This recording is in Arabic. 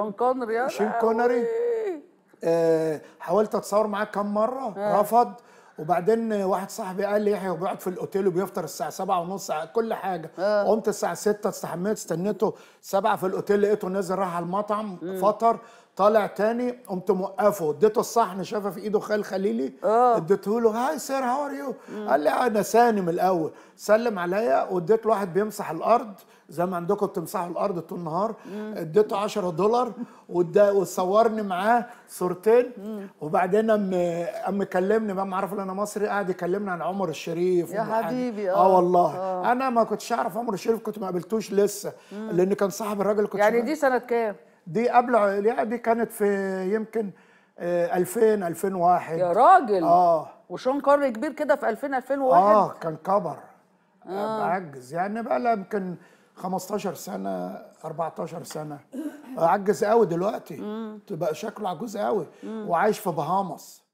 شون كونري حاولت اتصور معاه كام مره رفض. وبعدين واحد صاحبي قال لي يحيى هو بيقعد في الاوتيل وبيفطر الساعه 7:30 كل حاجه. قمت الساعه 6 استحميت استنيته 7 في الاوتيل، لقيته نازل راح على المطعم فطر طالع تاني. قمت موقفه اديته الصحن، شافه في ايده خال خليلي اديته له هاي سير هاو ار يو، قال لي انا سالم الاول، سلم عليا واديت له واحد بيمسح الارض زي ما عندكم بتمسحوا الارض طول النهار، اديته $10 وصورني معاه صورتين. وبعدين قام كلمني بقى، ما عرف ان انا مصري، قاعد يكلمني عن عمر الشريف يا حبيبي. والله انا ما كنتش اعرف عمر الشريف، كنت ما قابلتوش لسه لان كان صاحب الراجل. كنت يعني دي سنه كام؟ دي قبل يعني دي كانت في يمكن 2000 2001 يا راجل. وشون كونري كبير كده في 2000 2001 كان كبر عجز يعني، بقى له يمكن 15 سنه 14 سنه عجز قوي دلوقتي، تبقى شكله عجوز قوي وعايش في بهامس.